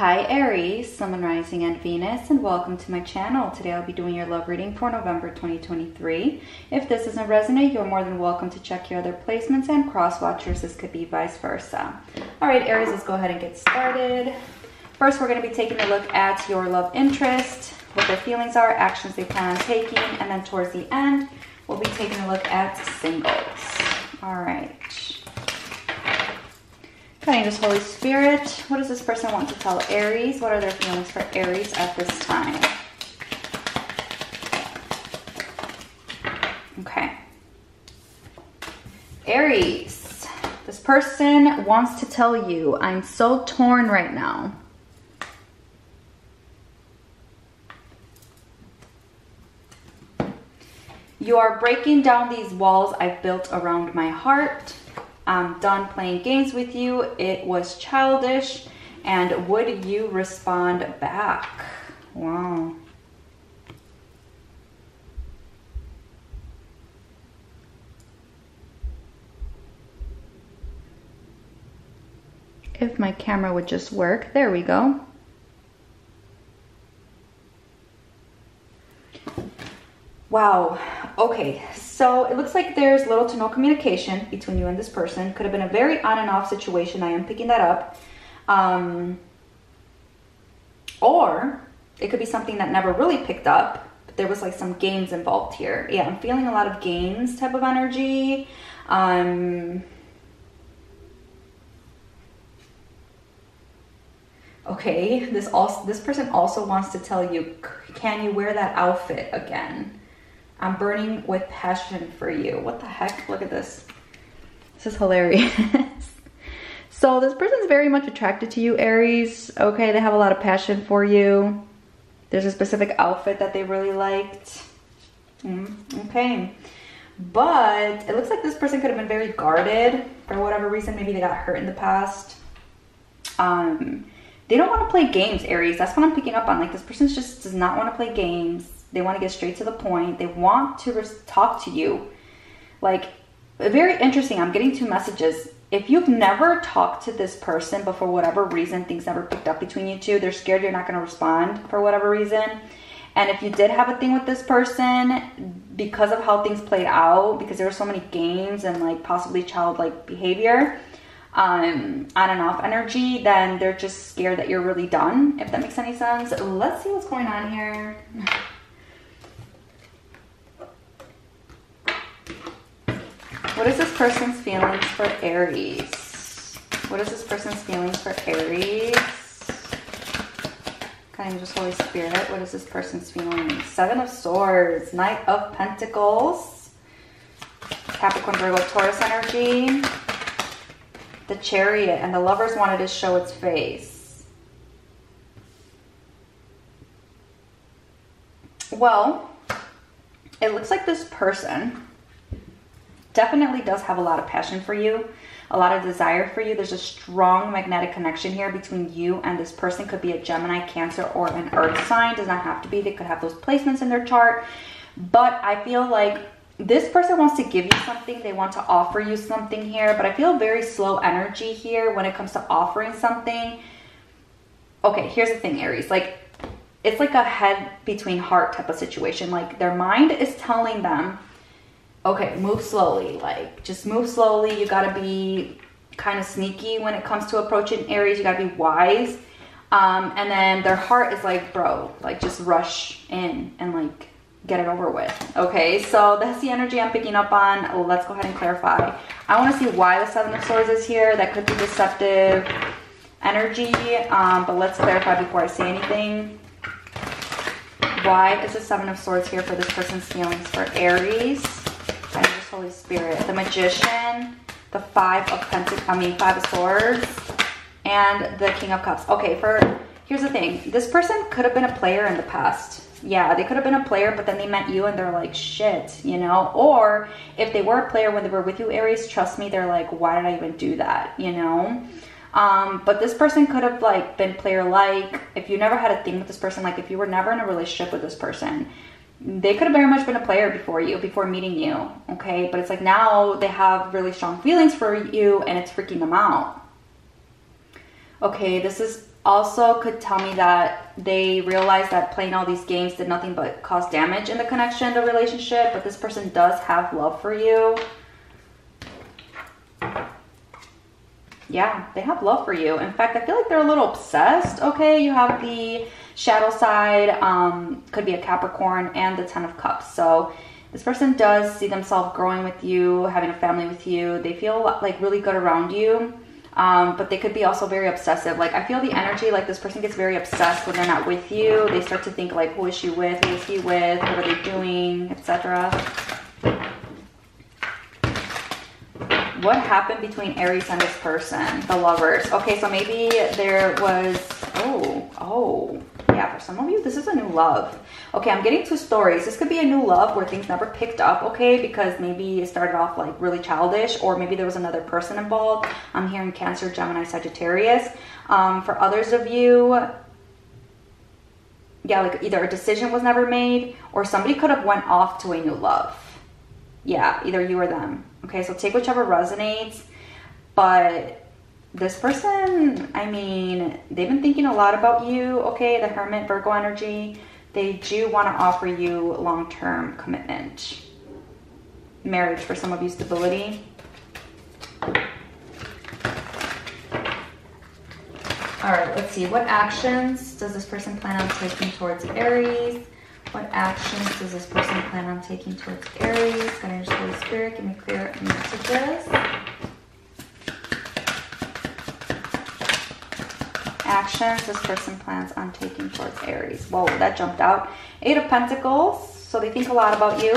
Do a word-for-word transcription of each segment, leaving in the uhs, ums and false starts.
Hi Aries, Sun, Rising, and Venus, and welcome to my channel. Today I'll be doing your love reading for November twenty twenty-three. If this doesn't resonate, you're more than welcome to check your other placements and cross-watch yours. This could be vice versa. All right, Aries, let's go ahead and get started. First, we're going to be taking a look at your love interest, what their feelings are, actions they plan on taking, and then towards the end, we'll be taking a look at singles. All right. Good Angels, Holy Spirit, what does this person want to tell Aries? What are their feelings for Aries at this time? Okay. Aries, this person wants to tell you, I'm so torn right now. You are breaking down these walls I've built around my heart. I'm done playing games with you. It was childish. And would you respond back? Wow. If my camera would just work. There we go. Wow. Okay, so it looks like there's little to no communication between you and this person. Could have been a very on and off situation. I am picking that up. Um, or it could be something that never really picked up, but there was like some games involved here. Yeah, I'm feeling a lot of games type of energy. Um, okay, this, also, this person also wants to tell you, can you wear that outfit again? I'm burning with passion for you. What the heck? Look at this. This is hilarious. So this person's very much attracted to you, Aries. Okay, they have a lot of passion for you. There's a specific outfit that they really liked. Mm, okay. But it looks like this person could have been very guarded for whatever reason. Maybe they got hurt in the past. Um, they don't want to play games, Aries. That's what I'm picking up on. Like, this person just does not want to play games. They want to get straight to the point. They want to talk to you. Like, very interesting. I'm getting two messages. If you've never talked to this person, but for whatever reason, things never picked up between you two, they're scared you're not going to respond for whatever reason. And if you did have a thing with this person, because of how things played out, because there were so many games and like possibly childlike behavior, um, on and off energy, then they're just scared that you're really done, if that makes any sense. Let's see what's going on here. What is this person's feelings for Aries? What is this person's feelings for Aries? Kind of just Holy Spirit. What is this person's feelings? Seven of Swords, Knight of Pentacles, Capricorn, Virgo, Taurus energy, the Chariot, and the Lovers wanted to show its face. Well, it looks like this person definitely does have a lot of passion for you, a lot of desire for you. There's a strong magnetic connection here between you and this person. Could be a Gemini, Cancer, or an Earth sign. Does not have to be. They could have those placements in their chart. But I feel like this person wants to give you something. They want to offer you something here. But I feel very slow energy here when it comes to offering something. Okay, here's the thing, Aries. Like, it's like a head between heart type of situation. Like, their mind is telling them, okay, move slowly, like just move slowly. You got to be kind of sneaky when it comes to approaching Aries. You got to be wise. Um, and then their heart is like, bro, like just rush in and like get it over with. Okay, so that's the energy I'm picking up on. Let's go ahead and clarify. I want to see why the Seven of Swords is here. That could be deceptive energy. Um, but let's clarify before I say anything. Why is the Seven of Swords here for this person's feelings for Aries? Holy Spirit, the Magician, the Five of Pentacles, I mean Five of Swords, and the King of Cups. Okay, for here's the thing. This person could have been a player in the past. Yeah, they could have been a player, but then they met you and they're like, shit, you know? Or if they were a player when they were with you, Aries, trust me, they're like, why did I even do that, you know? Um, but this person could have like been player-like. If you never had a thing with this person, like if you were never in a relationship with this person, they could have very much been a player before you, before meeting you, okay? But it's like now they have really strong feelings for you and it's freaking them out. Okay, this is also could tell me that they realized that playing all these games did nothing but cause damage in the connection, the relationship, but this person does have love for you. Yeah, they have love for you. In fact, I feel like they're a little obsessed. Okay, you have the shadow side, um, could be a Capricorn, and the Ten of Cups. So this person does see themselves growing with you, having a family with you. They feel like really good around you, um, but they could be also very obsessive. Like, I feel the energy, like this person gets very obsessed when they're not with you. They start to think like, who is she with? Who is he with? What are they doing? et cetera. What happened between Aries and this person, the lovers? Okay, so maybe there was, oh, oh, yeah, for some of you, this is a new love. Okay, I'm getting two stories. This could be a new love where things never picked up, okay, because maybe it started off like really childish, or maybe there was another person involved. I'm hearing Cancer, Gemini, Sagittarius. Um, for others of you, yeah, like either a decision was never made, or somebody could have went off to a new love. Yeah, either you or them. Okay, so take whichever resonates, but this person, I mean, they've been thinking a lot about you, okay, the Hermit, Virgo energy. They do want to offer you long-term commitment. Marriage for some of you, stability. All right, let's see. What actions does this person plan on taking towards Aries? What actions does this person plan on taking towards Aries? Guidance, Holy Spirit, give me clear messages. Actions this person plans on taking towards Aries. Whoa, that jumped out. Eight of Pentacles. So they think a lot about you.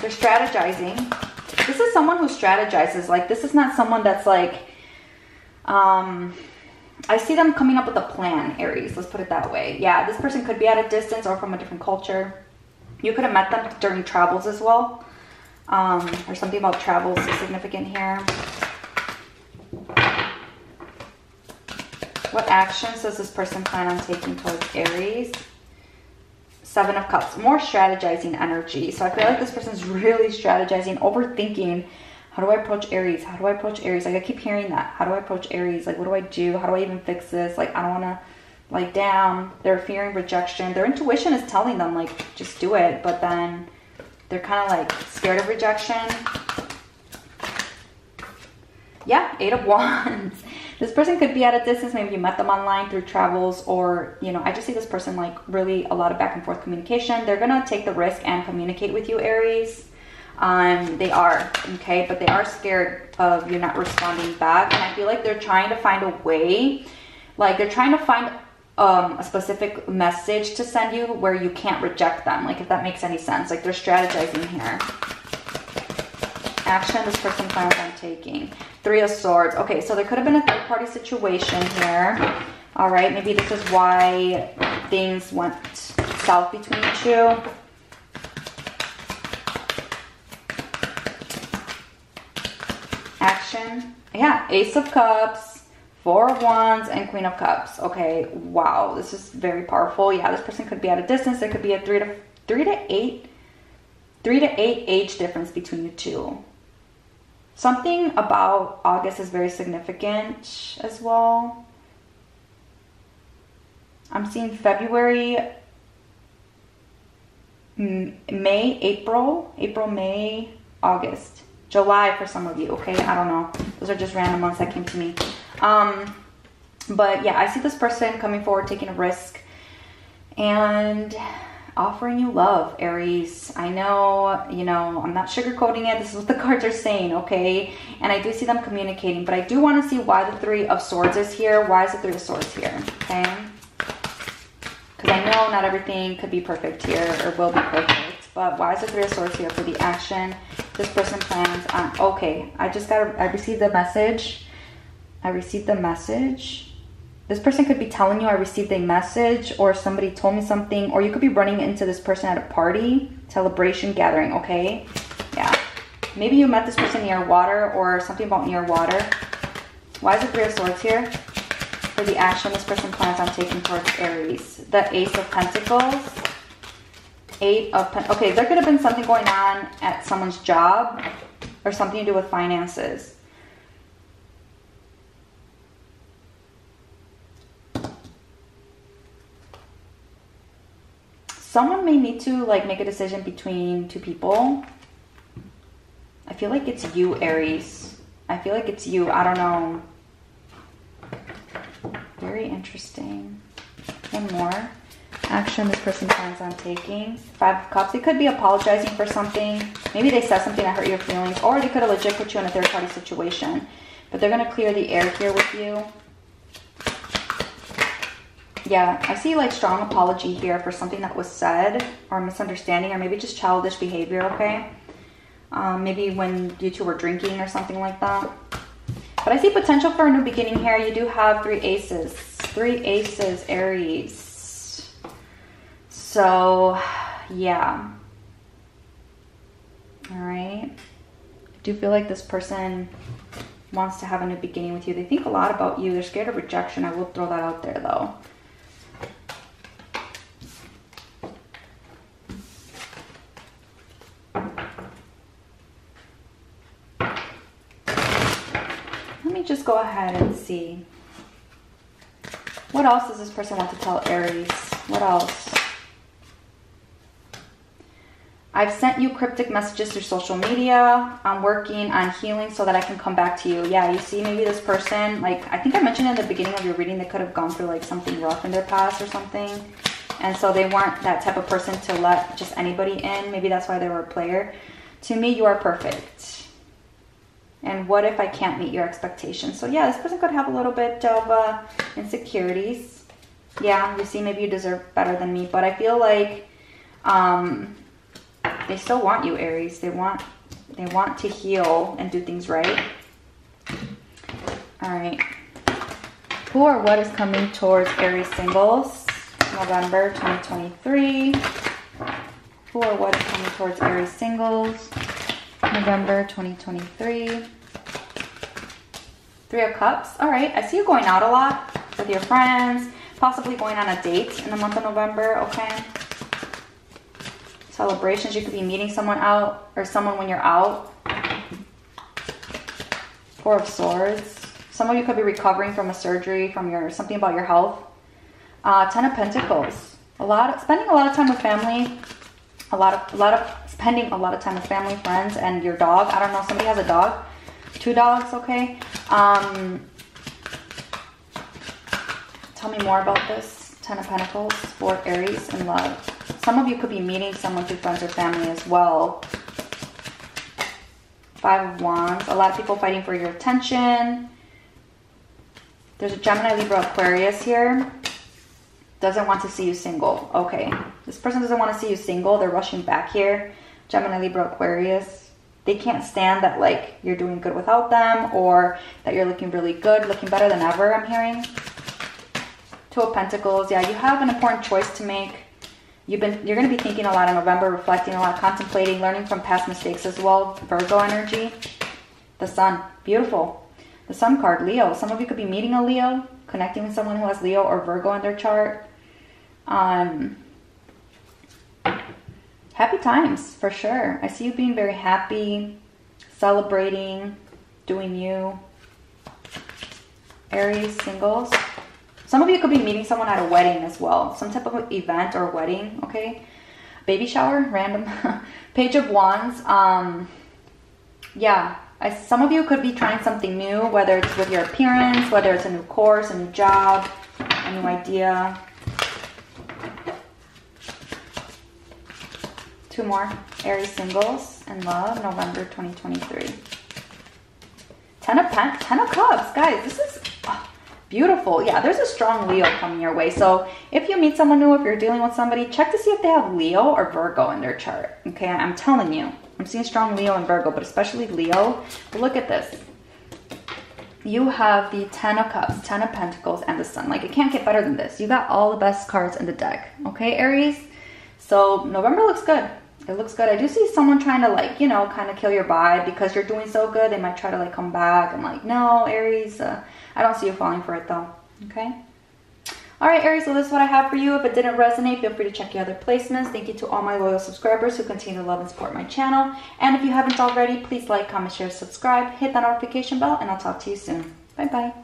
They're strategizing. This is someone who strategizes. Like, this is not someone that's like, um... I see them coming up with a plan, Aries. Let's put it that way. Yeah, this person could be at a distance or from a different culture. You could have met them during travels as well. Um, or something about travels is significant here. What actions does this person plan on taking towards Aries? Seven of Cups. More strategizing energy. So I feel like this person's really strategizing, overthinking. How do I approach Aries? How do I approach Aries? Like, I keep hearing that. How do I approach Aries? Like, what do I do? How do I even fix this? Like, I don't want to, like, damn. They're fearing rejection. Their intuition is telling them, like, just do it. But then they're kind of, like, scared of rejection. Yeah, Eight of Wands. This person could be at a distance. Maybe you met them online through travels, or, you know, I just see this person, like, really a lot of back and forth communication. They're going to take the risk and communicate with you, Aries. Um, they are, okay, but they are scared of you not responding back. And I feel like they're trying to find a way, like they're trying to find um, a specific message to send you where you can't reject them. Like, if that makes any sense, like they're strategizing here. Action this person plans on taking. Three of Swords. Okay, so there could have been a third party situation here. All right, maybe this is why things went south between the two. Yeah, Ace of Cups, Four of Wands, and Queen of Cups. Okay, wow, this is very powerful. Yeah, this person could be at a distance. There could be a three to three to eight, three to eight age difference between the two. Something about August is very significant as well. I'm seeing February, May, April, April, May, August. July for some of you, okay? I don't know. Those are just random ones that came to me. Um, but yeah, I see this person coming forward, taking a risk, and offering you love, Aries. I know, you know, I'm not sugarcoating it. This is what the cards are saying, okay? And I do see them communicating, but I do want to see why the Three of Swords is here. Why is the Three of Swords here, okay? Because I know not everything could be perfect here or will be perfect. But why is the Three of Swords here for the action this person plans on? Okay, I just got, I received the message. I received the message. This person could be telling you, I received a message, or somebody told me something, or you could be running into this person at a party, celebration, gathering, okay? Yeah. Maybe you met this person near water, or something about near water. Why is the Three of Swords here for the action this person plans on taking towards Aries? The Ace of Pentacles. Eight of Pentacles. Okay, there could have been something going on at someone's job or something to do with finances. Someone may need to like make a decision between two people. I feel like it's you, Aries. I feel like it's you. I don't know. Very interesting. One more action this person plans on taking. Five of Cups. They could be apologizing for something. Maybe they said something that hurt your feelings, or they could have legit put you in a third-party situation. But they're going to clear the air here with you. Yeah, I see like strong apology here for something that was said, or misunderstanding, or maybe just childish behavior, okay? Um, maybe when you two were drinking or something like that. But I see potential for a new beginning here. You do have three aces. Three aces, Aries. So, yeah. All right. I do feel like this person wants to have a new beginning with you. They think a lot about you. They're scared of rejection. I will throw that out there, though. Just go ahead and see what else does this person want to tell Aries. What else? I've sent you cryptic messages through social media. I'm working on healing so that I can come back to you. Yeah, you see, maybe this person, like I think I mentioned in the beginning of your reading, they could have gone through like something rough in their past or something, and so they weren't that type of person to let just anybody in. Maybe that's why they were a player. To me, you are perfect. And what if I can't meet your expectations? So yeah, this person could have a little bit of uh, insecurities. Yeah, you see, maybe you deserve better than me. But I feel like um, they still want you, Aries. They want, they want to heal and do things right. All right. Who or what is coming towards Aries singles? November twenty twenty-three. Who or what is coming towards Aries singles? November twenty twenty-three. Three of Cups. All right. I see you going out a lot with your friends, possibly going on a date in the month of November. Okay. Celebrations. You could be meeting someone out or someone when you're out. Four of Swords. Some of you could be recovering from a surgery, from your something about your health. Uh, Ten of Pentacles. A lot. Of, spending a lot of time with family. A lot of, a lot of, spending a lot of time with family, friends, and your dog. I don't know, somebody has a dog. Two dogs, okay. Um, tell me more about this. Ten of Pentacles for Aries and love. Some of you could be meeting someone through friends or family as well. Five of Wands. A lot of people fighting for your attention. There's a Gemini, Libra, Aquarius here. Doesn't want to see you single. Okay. This person doesn't want to see you single. They're rushing back here. Gemini, Libra, Aquarius. They can't stand that like you're doing good without them, or that you're looking really good, looking better than ever, I'm hearing. Two of Pentacles. Yeah, you have an important choice to make. You've been, you're going to be thinking a lot in November, reflecting a lot, contemplating, learning from past mistakes as well. Virgo energy. The Sun. Beautiful. The Sun card. Leo. Some of you could be meeting a Leo, connecting with someone who has Leo or Virgo in their chart. Um, happy times for sure. I see you being very happy, celebrating, doing you. Aries singles. Some of you could be meeting someone at a wedding as well, some type of event or wedding. Okay, baby shower, random. Page of Wands. Um, yeah, I, some of you could be trying something new, whether it's with your appearance, whether it's a new course, a new job, a new idea. Two more. Aries singles and love, November twenty twenty-three. Ten of Pen, Ten of Cups. Guys, this is oh, beautiful. Yeah, there's a strong Leo coming your way. So if you meet someone new, if you're dealing with somebody, check to see if they have Leo or Virgo in their chart. Okay, I'm telling you. I'm seeing strong Leo and Virgo, but especially Leo. But look at this. You have the Ten of Cups, Ten of Pentacles, and the Sun. Like, it can't get better than this. You got all the best cards in the deck. Okay, Aries? So November looks good. It looks good. I do see someone trying to like, you know, kind of kill your vibe because you're doing so good. They might try to like come back and like, no, Aries. Uh, I don't see you falling for it though. Okay. All right, Aries, so this is what I have for you. If it didn't resonate, feel free to check your other placements. Thank you to all my loyal subscribers who continue to love and support my channel. And if you haven't already, please like, comment, share, subscribe, hit that notification bell, and I'll talk to you soon. Bye-bye.